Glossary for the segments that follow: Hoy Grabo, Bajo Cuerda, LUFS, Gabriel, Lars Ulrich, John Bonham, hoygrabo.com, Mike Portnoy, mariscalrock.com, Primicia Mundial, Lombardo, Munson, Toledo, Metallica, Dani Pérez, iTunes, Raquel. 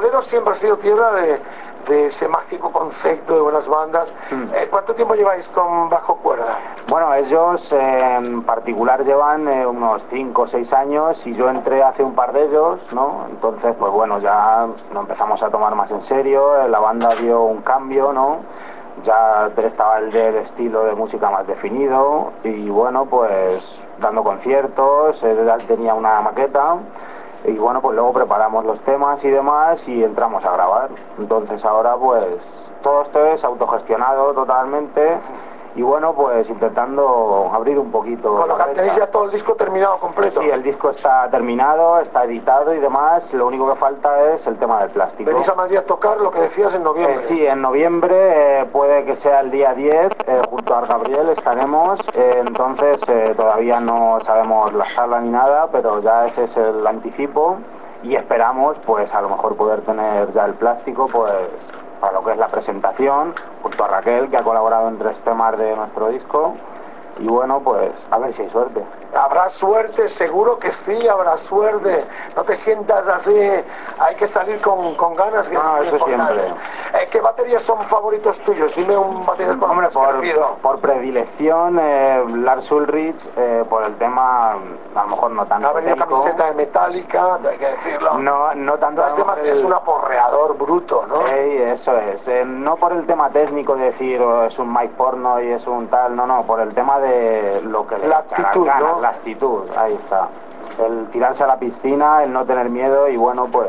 Toledo siempre ha sido tierra de ese mágico concepto de buenas bandas. ¿Cuánto tiempo lleváis con Bajo Cuerda? Bueno, ellos en particular llevan unos 5 o 6 años y yo entré hace un par de ellos, ¿no? Entonces, pues bueno, ya nos empezamos a tomar más en serio, la banda dio un cambio, ¿no? Ya estaba el del estilo de música más definido y bueno, pues dando conciertos, tenía una maqueta. Y bueno, pues luego preparamos los temas y demás y entramos a grabar. Entonces ahora pues todo esto es autogestionado totalmente y bueno, pues intentando abrir un poquito. Con lo que tenéis ya todo el disco terminado completo. Sí, el disco está terminado, está editado y demás. Lo único que falta es el tema del plástico. ¿Venís a Madrid a tocar lo que decías en noviembre? Sí, en noviembre puede que sea el día 10, junto a Gabriel estaremos. Entonces todavía no sabemos la sala ni nada, pero ya ese es el anticipo y esperamos pues a lo mejor poder tener ya el plástico pues para lo que es la presentación, junto a Raquel, que ha colaborado en 3 temas de nuestro disco. Y bueno, pues a ver si hay suerte. Habrá suerte, seguro que sí, habrá suerte. No te sientas así, hay que salir con ganas. Que no, es eso importante. Siempre. ¿Qué baterías son favoritos tuyos? Dime un baterista con nombre conocido. Por predilección, Lars Ulrich, por el tema, a lo mejor no tanto. Ha venido camiseta de Metallica, hay que decirlo. No tanto. Los demás es un aporreador bruto, ¿no? Eso es. No por el tema técnico, de decir, es un Mike Portnoy, es un tal, no, por el tema de lo que le ganas, la actitud, ahí está. El tirarse a la piscina, el no tener miedo y bueno, pues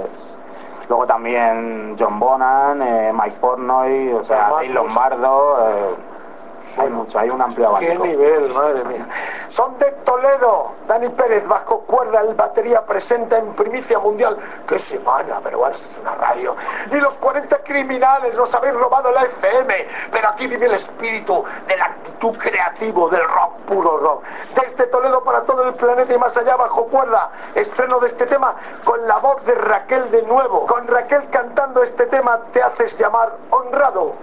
luego también John Bonham, Mike Portnoy, o sea, Lombardo, hay mucho, hay un amplio abanico. ¡Qué nivel, madre mía! Son de Toledo, Dani Pérez, Bajo Cuerda, el batería presenta en Primicia Mundial. ¡Qué semana! Pero bueno, es una radio. Ni los 40 criminales nos habéis robado la FM, pero aquí vive el espíritu de la actitud creativo del rock, puro rock. Desde Toledo para todo el planeta y más allá, Bajo Cuerda, estreno de este tema con la voz de Raquel de nuevo. Con Raquel cantando este tema, te haces llamar honrado.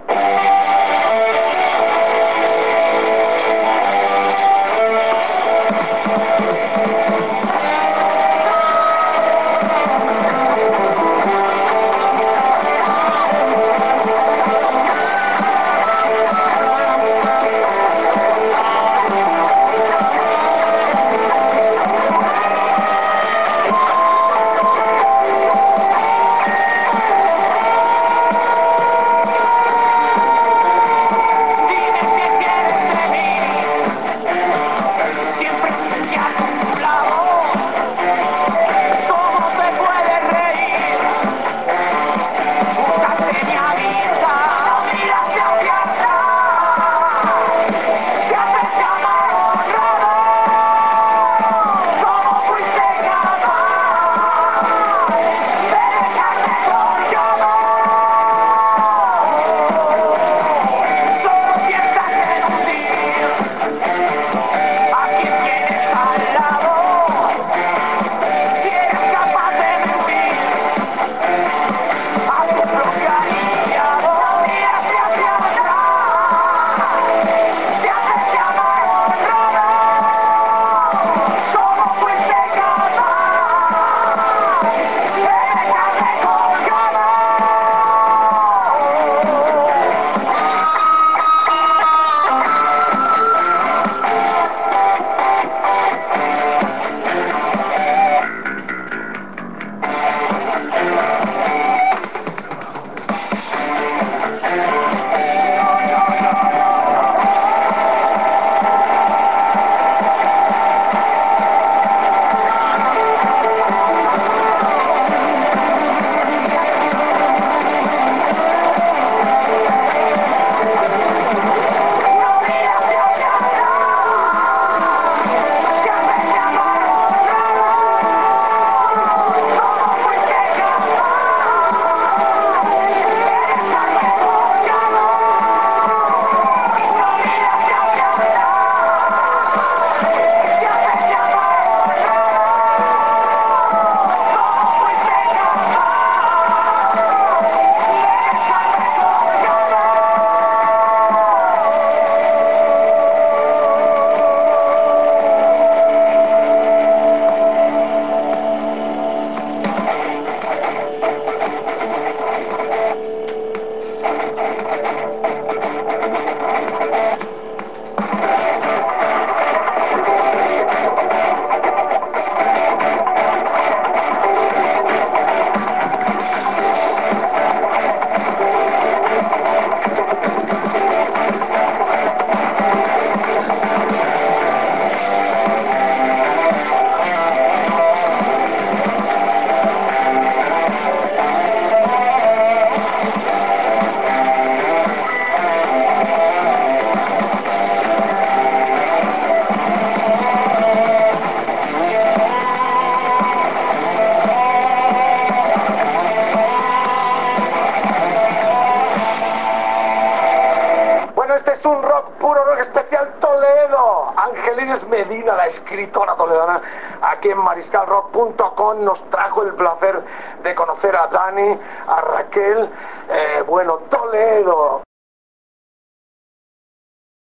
la escritora toledana, aquí en mariscalrock.com. Nos trajo el placer de conocer a Dani, a Raquel, bueno, Toledo,